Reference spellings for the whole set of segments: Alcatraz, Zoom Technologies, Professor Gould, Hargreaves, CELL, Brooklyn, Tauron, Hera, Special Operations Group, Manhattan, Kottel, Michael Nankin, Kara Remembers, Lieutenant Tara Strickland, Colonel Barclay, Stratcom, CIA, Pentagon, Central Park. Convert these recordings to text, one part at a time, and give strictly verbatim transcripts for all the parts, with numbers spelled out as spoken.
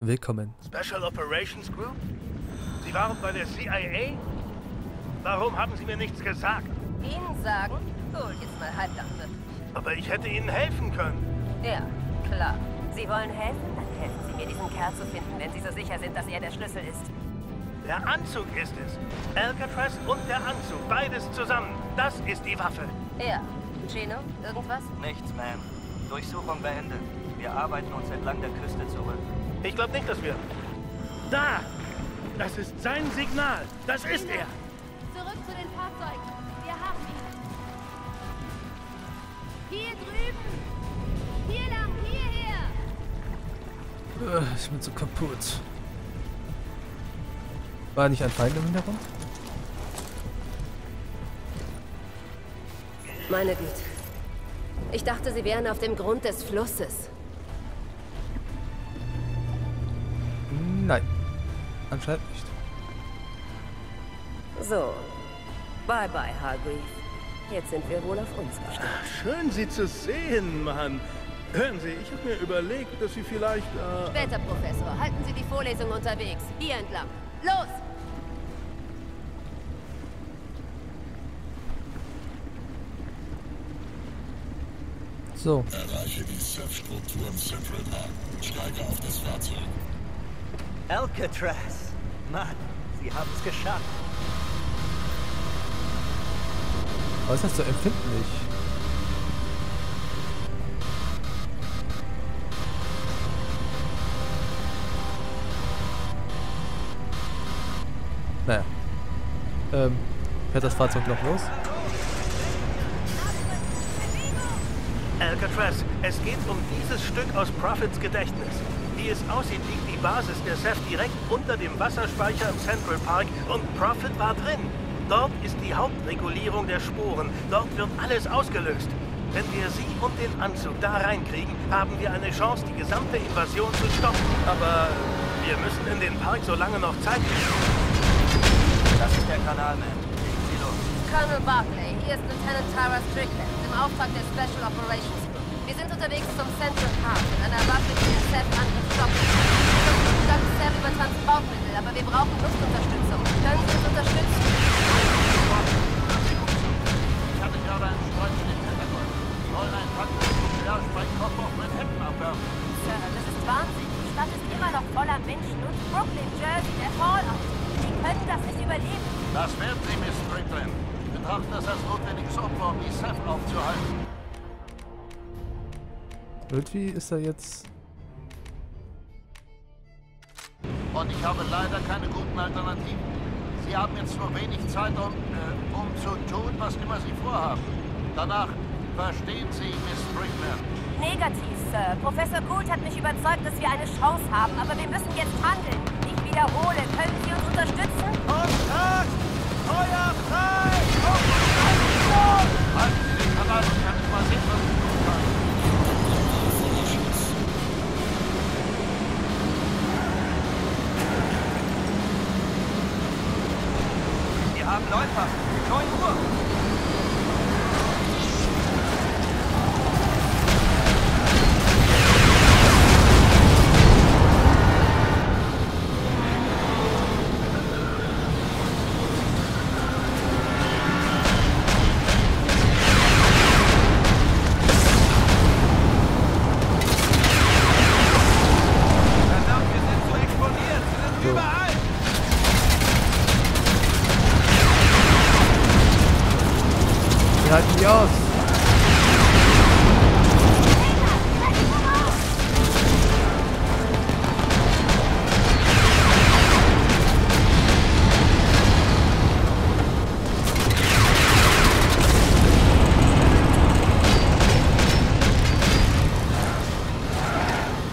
Willkommen. Special Operations Group? Sie waren bei der C I A? Warum haben Sie mir nichts gesagt? Ihnen sagen? Cool, jetzt mal halblang wirklich. Aber ich hätte Ihnen helfen können. Ja, klar. Sie wollen helfen? Dann helfen Sie mir, diesen Kerl zu finden, wenn Sie so sicher sind, dass er der Schlüssel ist. Der Anzug ist es. Alcatraz und der Anzug. Beides zusammen. Das ist die Waffe. Ja. Gino, irgendwas? Nichts, Ma'am. Durchsuchung beendet. Wir arbeiten uns entlang der Küste zurück. Ich glaube nicht, dass wir... Da! Das ist sein Signal! Das ist er! Zurück zu den Fahrzeugen! Wir haben ihn! Hier drüben! Hier lang! Hierher! Ugh, ich bin so kaputt. War nicht ein Feind im Hintergrund? Meine Güte. Ich dachte, sie wären auf dem Grund des Flusses. Nein. Anscheinend nicht. So. Bye bye, Hargreaves. Jetzt sind wir wohl auf uns gestellt. Ach, schön, Sie zu sehen, Mann. Hören Sie, ich habe mir überlegt, dass Sie vielleicht... Äh Später, Professor. Halten Sie die Vorlesung unterwegs. Hier entlang. Los! So. Erreiche die C E L L-Struktur im Central Park. Steige auf das Fahrzeug. Alcatraz! Mann, Sie haben es geschafft. Was ist das so empfindlich? Naja. Ähm, fährt das Fahrzeug noch los? Alcatraz, es geht um dieses Stück aus Profits Gedächtnis. Wie es aussieht, liegt die Basis der C E F direkt unter dem Wasserspeicher im Central Park und Profit war drin. Dort ist die Hauptregulierung der Sporen. Dort wird alles ausgelöst. Wenn wir sie und den Anzug da reinkriegen, haben wir eine Chance, die gesamte Invasion zu stoppen. Aber wir müssen in den Park so lange noch Zeit geben. Das ist der Kanal, man. Sie los. Colonel Barclay, hier ist Lieutenant Tara Strickland im Auftrag der Special Operations Group. Wir sind unterwegs zum Central Park mit einer Waffe, die den C E L L-Angriff stoppen kann. Wir haben C E L L über Transportmittel, aber wir brauchen Luftunterstützung. Können Sie uns unterstützen? Ich habe gerade einen Streuch in den Pentagon. Ich soll einen Fraktionsflugzeug Sprengkopf auf Manhattan abwerfen. Sir, das ist Wahnsinn. Die Stadt ist immer noch voller Menschen und Brooklyn, Jersey, der Fallout. Sie können das nicht überleben. Das werden Sie, Miss Strickland. Betrachten das als notwendiges Opfer, um die C E L L aufzuhalten. Irgendwie ist er jetzt... Und ich habe leider keine guten Alternativen. Sie haben jetzt nur wenig Zeit, um, äh, um zu tun, was immer Sie vorhaben. Danach verstehen Sie, Miss Strickland. Negativ, Sir. Professor Gould hat mich überzeugt, dass wir eine Chance haben, aber wir müssen jetzt handeln. Ich wiederhole, können Sie uns unterstützen? Auftrag! Feuer frei! Halten Sie den Kanal und kann ich mal sehen, was ich tun kann. Wir haben Läufer. neun Uhr.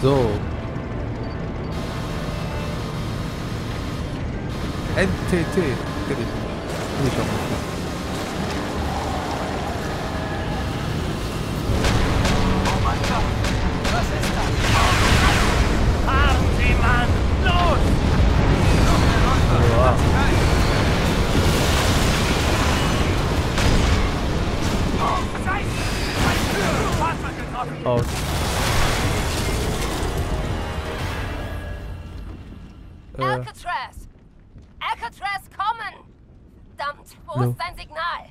So. N T T. Äh. Alcatraz! Alcatraz, kommen! Verdammt, wo no. ist dein Signal?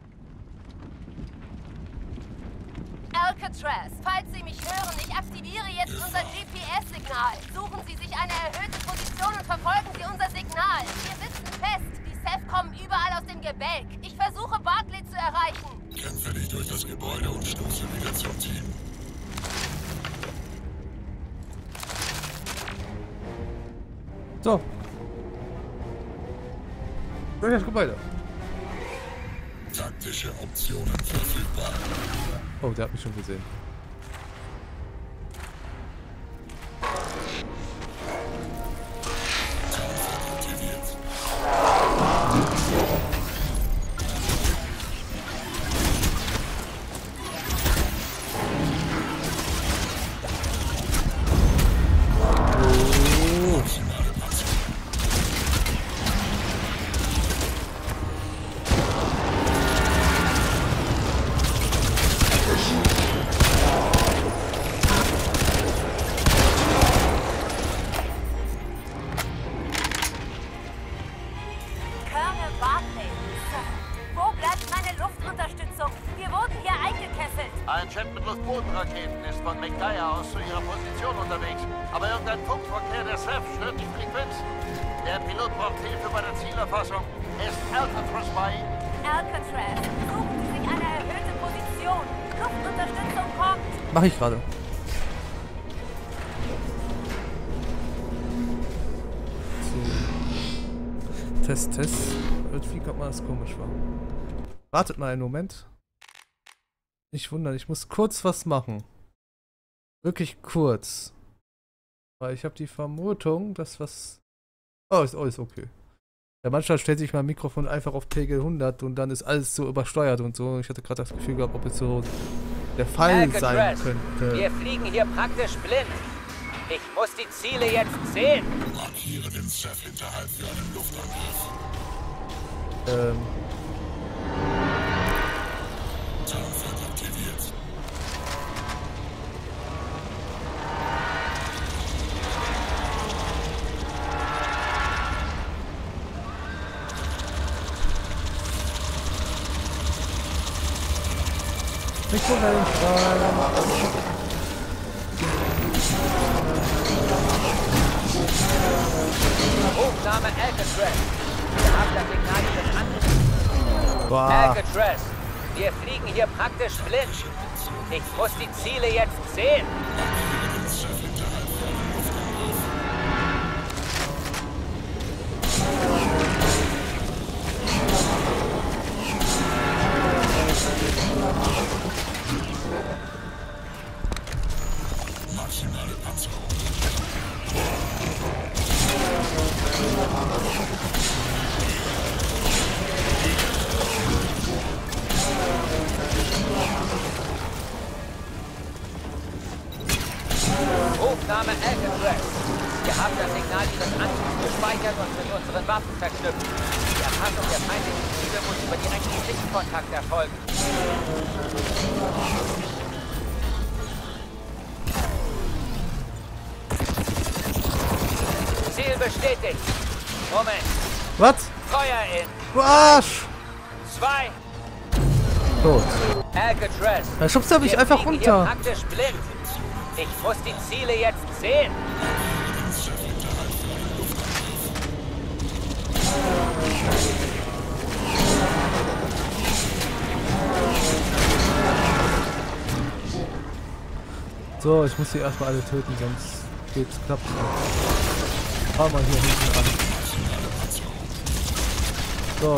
Alcatraz, falls Sie mich hören, ich aktiviere jetzt unser G P S-Signal. Suchen Sie sich eine erhöhte Position und verfolgen Sie unser Signal. Wir sitzen fest. Die Seth kommen überall aus dem Gebälk. Ich versuche, Barclay zu erreichen. Kämpfe dich durch das Gebäude und stoße wieder zum Team. So. Durch das Gebäude. Taktische Optionen verfügbar. Oh, der hat mich schon gesehen. Mache ich gerade. So. Test, Test. Irgendwie kommt man das komisch vor. Wartet mal einen Moment. Nicht wundern, ich muss kurz was machen. Wirklich kurz. Weil ich habe die Vermutung, dass was... Oh, ist alles okay. Ja, manchmal stellt sich mein Mikrofon einfach auf Pegel hundert und dann ist alles so übersteuert und so. Ich hatte gerade das Gefühl gehabt, ob es so... der Fall sein könnte. Wir fliegen hier praktisch blind. Ich muss die Ziele jetzt sehen. Markiere den Chef hinterhalb für einen Luftangriff. Ähm. Tarnfeld aktiviert. Nicht so hell. Hochname Alcatraz. Wir haben das Signal des Angriffs. Wow. Alcatraz, wir fliegen hier praktisch blind. Ich muss die Ziele jetzt sehen. Was? Feuer in! Du Arsch! Zwei! Tot. Alcatraz! Da schubst du mich einfach runter! Ich muss die Ziele jetzt sehen! So, ich muss sie erstmal alle töten, sonst geht's knapp. Fahr mal hier hinten ran. So.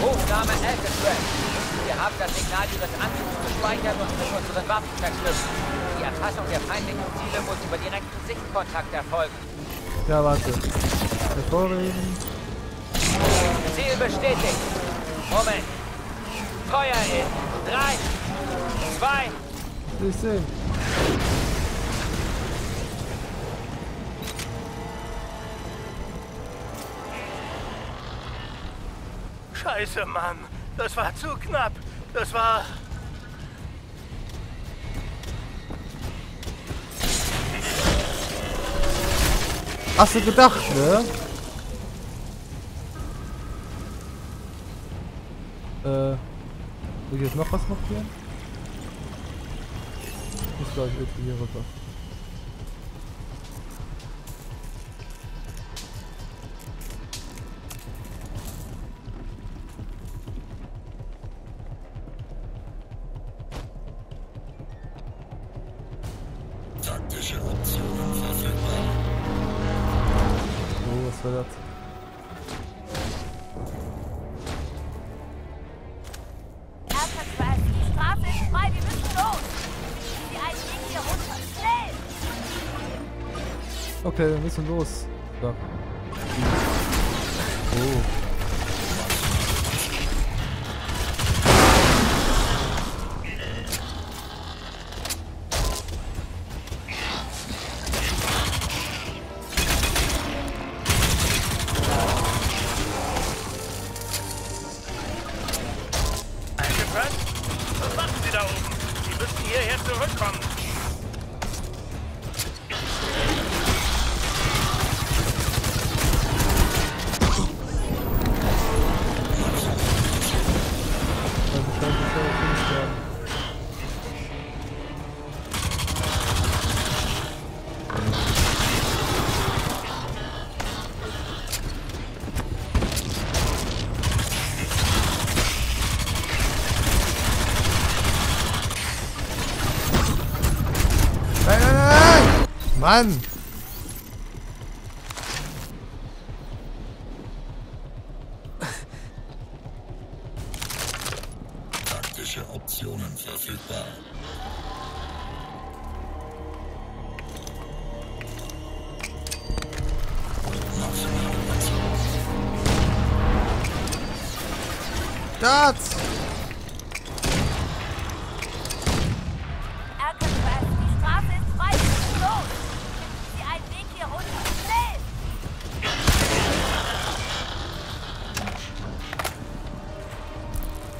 Hochname Alcatraz. Wir haben das Signal Ihres Angriffs gespeichert und mit unseren Waffen verschlüsselt. Die Erfassung der feindlichen Ziele muss über direkten Sichtkontakt erfolgen. Ja, warte. Hervorreden. Ziel bestätigt. Moment. Feuer in. Drei. Zwei. Ich sehe. Scheiße, Mann. Das war zu knapp. Das war... Hast du gedacht, ne? Äh, will ich jetzt noch was markieren? Ich muss gleich irgendwie hier rüber. Taktische Optionen verfügbar. Oh, was war das? Okay, wir müssen los. Da. Oh. Eingebrannt? Was machen Sie da oben? Sie müssen hierher zurückkommen. Mann! Taktische Optionen verfügbar. Starts!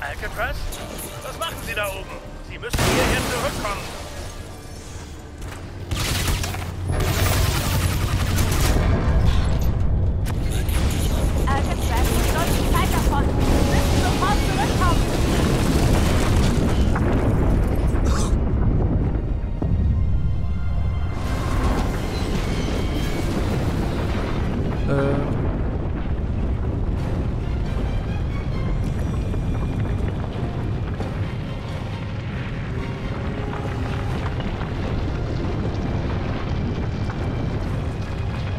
Alcatraz? Was machen Sie da oben? Sie müssen hierher zurückkommen. Alcatraz, die Leute sind weit davon. Sie müssen sofort zurückkommen. Äh...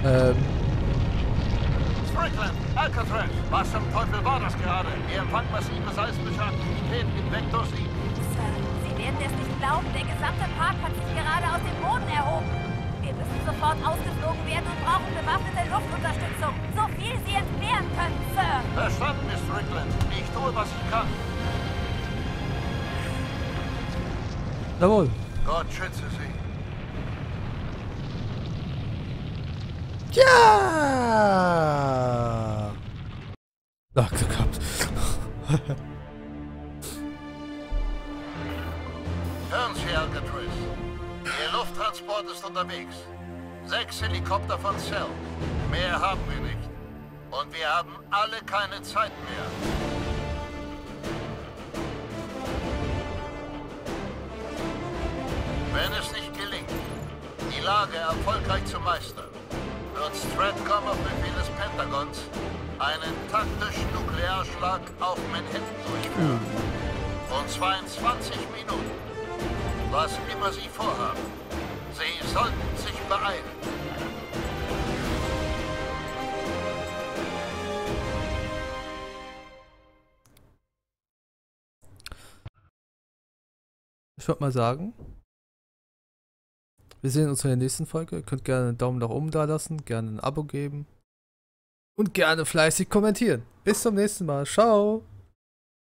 Ähm. Strickland, Alcatraz, was zum Teufel war das gerade? Ihr empfangt massive seismische Aktivitäten im Vektor sieben. Sir, Sie werden es nicht glauben, der gesamte Park hat sich gerade aus dem Boden erhoben. Wir müssen sofort ausgeflogen werden und brauchen bewaffnete Luftunterstützung. So viel Sie entbehren können, Sir. Verstanden, Miss Strickland. Ich tue, was ich kann. Jawohl. Gott schütze Sie. Ja! Ach, geklappt. Hören Sie, Alcatraz. Ihr Lufttransport ist unterwegs. Sechs Helikopter von CELL. Mehr haben wir nicht. Und wir haben alle keine Zeit mehr. Wenn es nicht gelingt, die Lage erfolgreich zu meistern, wird Stratcom auf Befehl des Pentagons einen taktischen Nuklearschlag auf Manhattan durchführen. Und zwar in zwanzig Minuten. Was immer Sie vorhaben, Sie sollten sich beeilen. Ich würde mal sagen... Wir sehen uns in der nächsten Folge. Ihr könnt gerne einen Daumen nach oben da lassen, gerne ein Abo geben und gerne fleißig kommentieren. Bis zum nächsten Mal. Ciao.